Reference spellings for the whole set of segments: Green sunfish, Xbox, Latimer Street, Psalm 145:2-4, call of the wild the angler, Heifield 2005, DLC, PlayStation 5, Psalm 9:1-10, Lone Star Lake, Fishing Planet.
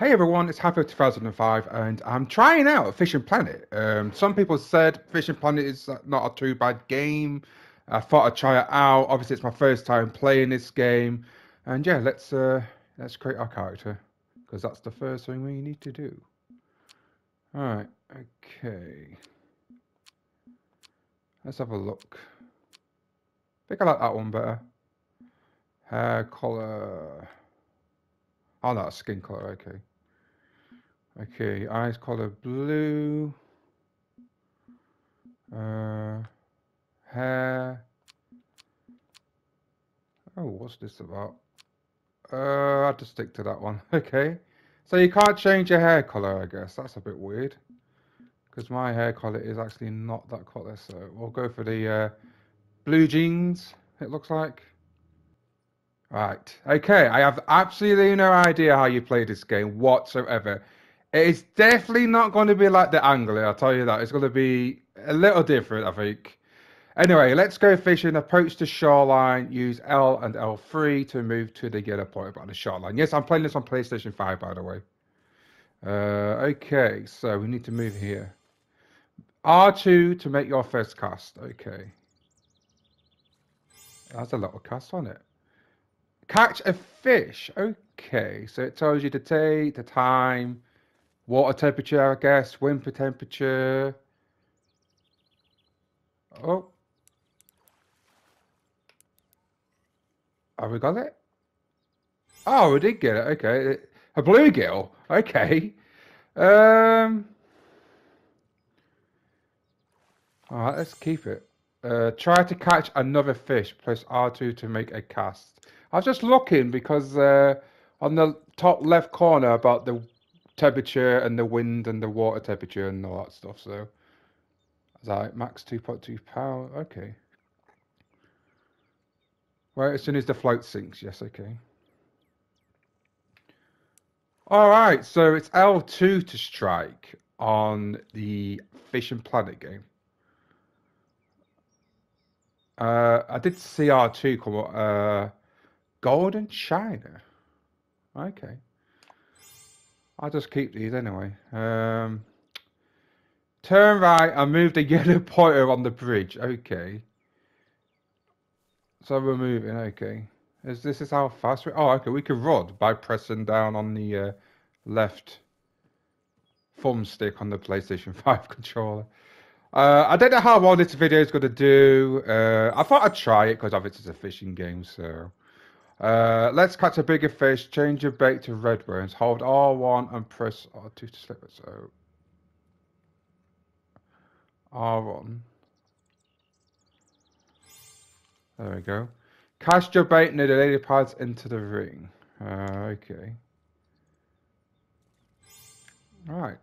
Hey everyone, it's Heifield 2005 and I'm trying out Fishing Planet. Some people said Fishing Planet is not a too bad game. I thought I'd try it out. Obviously it's my first time playing this game. And yeah, let's create our character, because that's the first thing we need to do. Alright, okay. Let's have a look. I think I like that one better. Hair colour. Oh no, skin colour, okay. Okay, eyes colour blue, hair, oh, what's this about? I had to stick to that one, okay. So you can't change your hair colour, I guess, that's a bit weird, because my hair colour is actually not that colour, so we'll go for the blue jeans, it looks like. Right, okay, I have absolutely no idea how you play this game whatsoever. It's definitely not going to be like the Angler, I'll tell you that. It's going to be a little different, I think. Anyway, let's go fishing, approach the shoreline, use L and L3 to move to the yellow point about the shoreline. Yes, I'm playing this on PlayStation 5, by the way. Okay, so we need to move here. R2 to make your first cast, okay. That's a lot of cast on it. Catch a fish. Okay, so it tells you the date, the time, water temperature, I guess, wind temperature. Oh. Have we got it? Oh, we did get it. Okay. A bluegill. Okay. All right, let's keep it. Try to catch another fish. Press R2 to make a cast. I was just looking because on the top left corner about the temperature and the wind and the water temperature and all that stuff. So, it's like max 2.2 power. Okay. Well, as soon as the float sinks. Yes, okay. All right. So, it's L2 to strike on the Fishing Planet game. I did see R2 come up. Golden China. Okay. I'll just keep these anyway. Turn right and move the yellow pointer on the bridge. Okay. So we're moving. Okay. Is this how fast we... Oh, okay. We can rod by pressing down on the left thumbstick on the PlayStation 5 controller. I don't know how well this video is going to do. I thought I'd try it because obviously it's a fishing game, so... let's catch a bigger fish, change your bait to red worms, hold R1 and press R2 to slip it, so... R1. There we go. Cast your bait near the lily pads into the ring. Okay. Alright,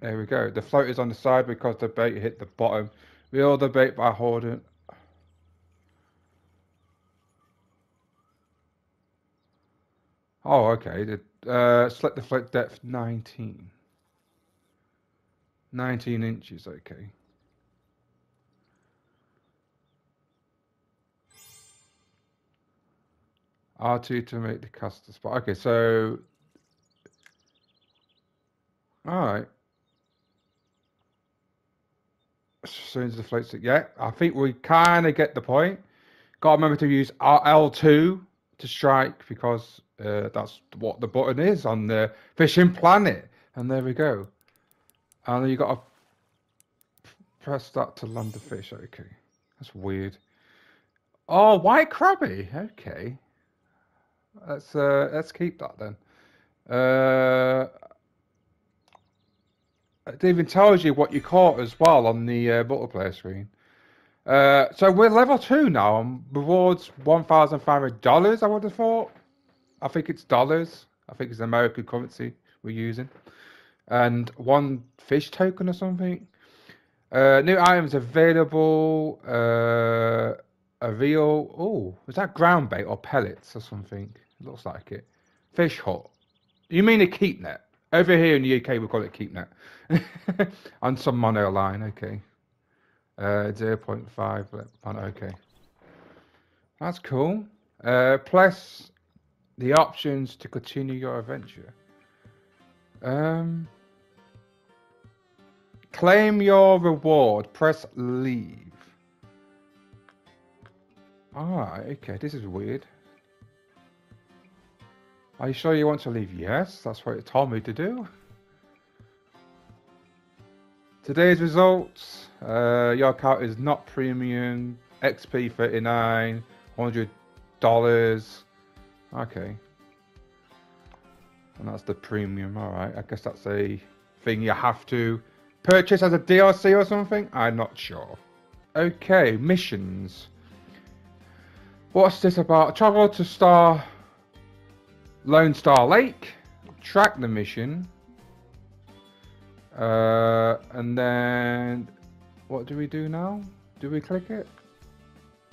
there we go. The float is on the side because the bait hit the bottom. Reel the bait by holding... Oh, okay. Select the float depth 19. 19 inches, okay. R2 to make the caster spot. Okay, so... Alright. As soon as the float's... Yeah, I think we kind of get the point. Got to remember to use L2 to strike because... that's what the button is on the Fishing Planet, and there we go. And then you got to press that to land the fish. Okay, that's weird. Oh, white crabby. Okay, let's keep that then. It even tells you what you caught as well on the multiplayer screen. So we're level 2 now, and rewards $1,500. I would have thought. I think it's dollars. I think it's American currency we're using. And one fish token or something. New items available. A reel. Oh, is that ground bait or pellets or something? It looks like it. Fish hook. You mean a keep net? Over here in the UK we call it keep net. And some mono line, okay. 0.5. Okay. That's cool. Plus... the options to continue your adventure. Claim your reward. Press leave. Ah, okay. This is weird. Are you sure you want to leave? Yes, that's what it told me to do. Today's results. Your account is not premium. XP 39. $100. Okay. And that's the premium. Alright, I guess that's a thing you have to purchase as a DLC or something? I'm not sure. Okay, missions. What's this about? Travel to Lone Star Lake. Track the mission. And then what do we do now? Do we click it?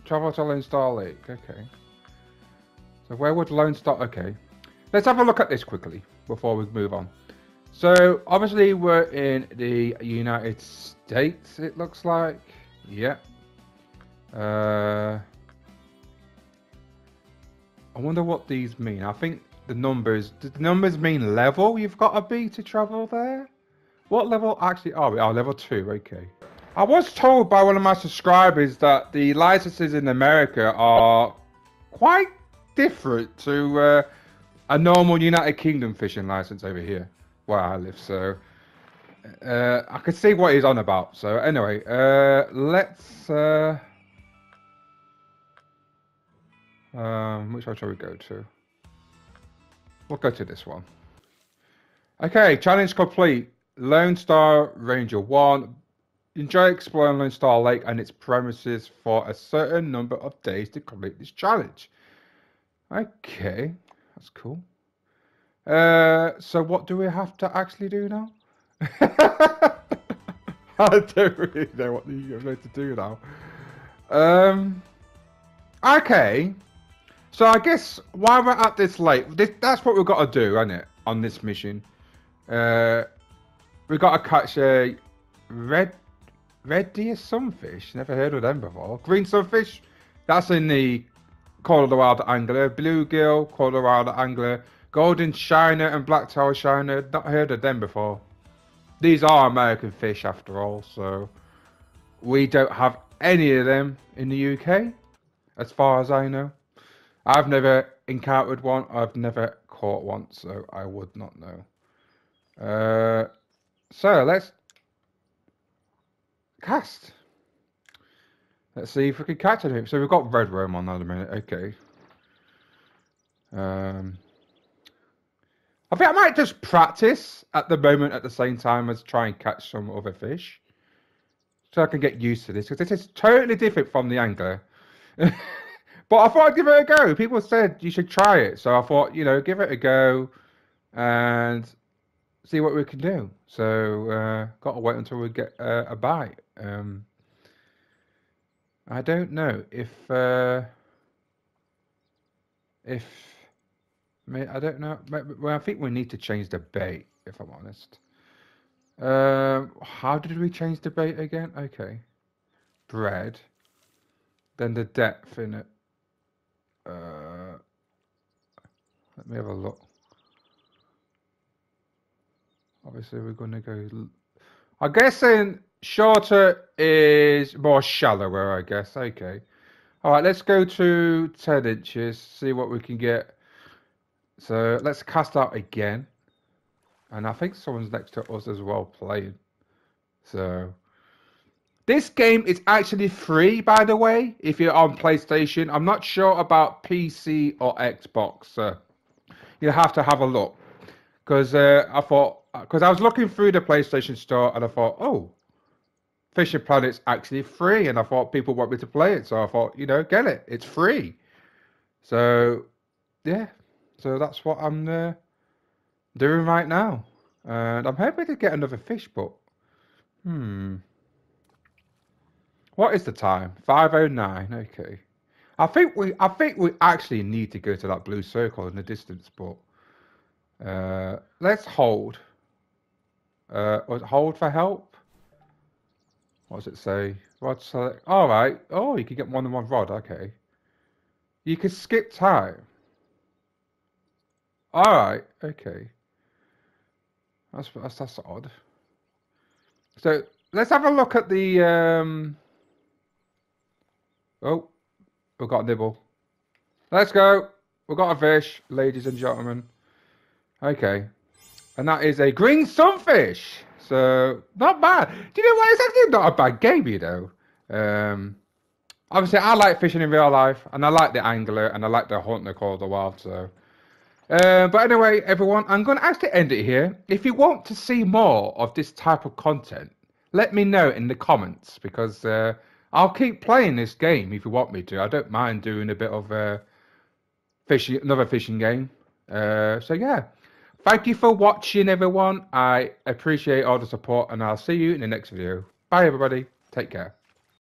Travel to Lone Star Lake. Okay. So where would Lone Star... Okay. Let's have a look at this quickly before we move on. So, obviously we're in the United States, it looks like. Yeah. I wonder what these mean. I think the numbers... Do the numbers mean level you've got to be to travel there? What level actually are we? Oh, level 2. Okay. I was told by one of my subscribers that the licenses in America are quite different to a normal United Kingdom fishing license over here where I live, so I can see what he's on about. So anyway, let's which one shall we go to? We'll go to this one. Okay, challenge complete. Lone Star Ranger 1. Enjoy exploring Lone Star Lake and its premises for a certain number of days to complete this challenge. Okay, that's cool. So what do we have to actually do now? I don't really know what you're going to do now. Okay, so I guess while we're at this lake, that's what we've got to do, isn't it? On this mission, we've got to catch a red deer sunfish. Never heard of them before. Green sunfish. That's in the Call of the Wild the Angler. Bluegill, Call of the Wild the Angler. Golden Shiner and Blacktail Shiner. Not heard of them before. These are American fish after all, so we don't have any of them in the UK, as far as I know. I've never encountered one. I've never caught one, so I would not know. So let's cast. Let's see if we can catch anything. So we've got red worm on that a minute. Okay. I think I might just practice at the moment at the same time as try and catch some other fish, so I can get used to this, because this is totally different from the Angler. But I thought I'd give it a go. People said you should try it, so I thought, you know, give it a go and see what we can do. So gotta wait until we get a bite. I don't know if I don't know. Well, I think we need to change the bait, if I'm honest. How did we change the bait again? Okay, bread, then the depth in it. Let me have a look. Obviously, we're going to go... I'm guessing shorter is more shallower, I guess. Okay. All right, let's go to 10 inches, see what we can get. So let's cast out again. And I think someone's next to us as well playing. So this game is actually free, by the way, if you're on PlayStation. I'm not sure about PC or Xbox. So you'll have to have a look. Because I was looking through the PlayStation store and I thought, oh, Fishing Planet's actually free. And I thought people want me to play it. So I thought, you know, get it. It's free. So, yeah. So that's what I'm doing right now. And I'm hoping to get another fish, but... What is the time? 5:09. Okay. I think we actually need to go to that blue circle in the distance, but... let's hold. Hold for help. What does it say? Rod select. All right. Oh, you can get more than one rod. Okay. You can skip time. All right. Okay. That's odd. So let's have a look at the. Oh, we've got a nibble. Let's go. We've got a fish, ladies and gentlemen. Okay, and that is a green sunfish. So not bad. Do you know what? It's actually not a bad game, you know. Obviously, I like fishing in real life, and I like the angler, and I like the hunt, the Call of the Wild. So, but anyway, everyone, I'm going to actually end it here. If you want to see more of this type of content, let me know in the comments, because I'll keep playing this game if you want me to. I don't mind doing a bit of fishing, another fishing game. So yeah, thank you for watching, everyone. I appreciate all the support, and I'll see you in the next video. Bye, everybody. Take care.